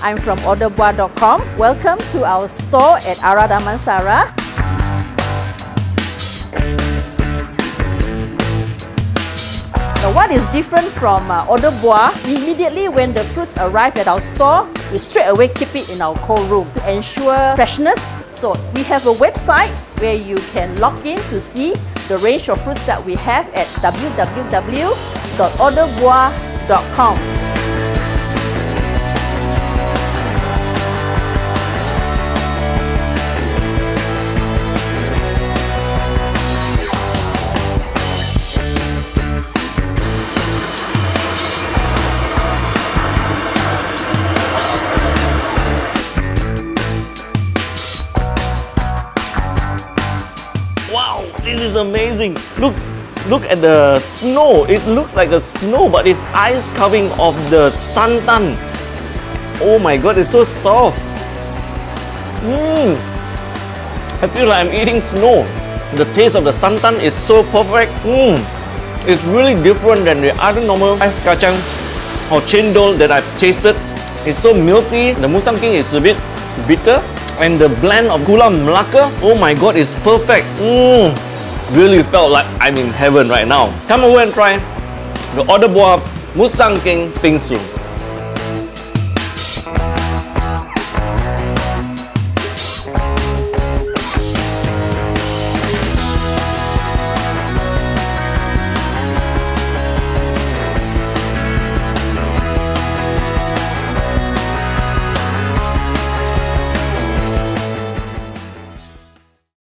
I'm from Orderbuah.com. Welcome to our store at Ara Damansara. Now, what is different from Orderbuah? Immediately when the fruits arrive at our store, we straight away keep it in our cold room to ensure freshness. So we have a website where you can log in to see the range of fruits that we have at www.orderbuah.com. Wow, this is amazing. Look at the snow. It looks like a snow, but it's ice carving of the santan. Oh my god, it's so soft. I feel like I'm eating snow. The taste of the santan is so perfect. It's really different than the other normal ais kacang or chendol that I've tasted. It's so milky. The Musang King is a bit bitter. And the blend of gula Melaka, oh my god, it's perfect. Really felt like I'm in heaven right now. Come over and try the Orderbuah Musang King Pingsu.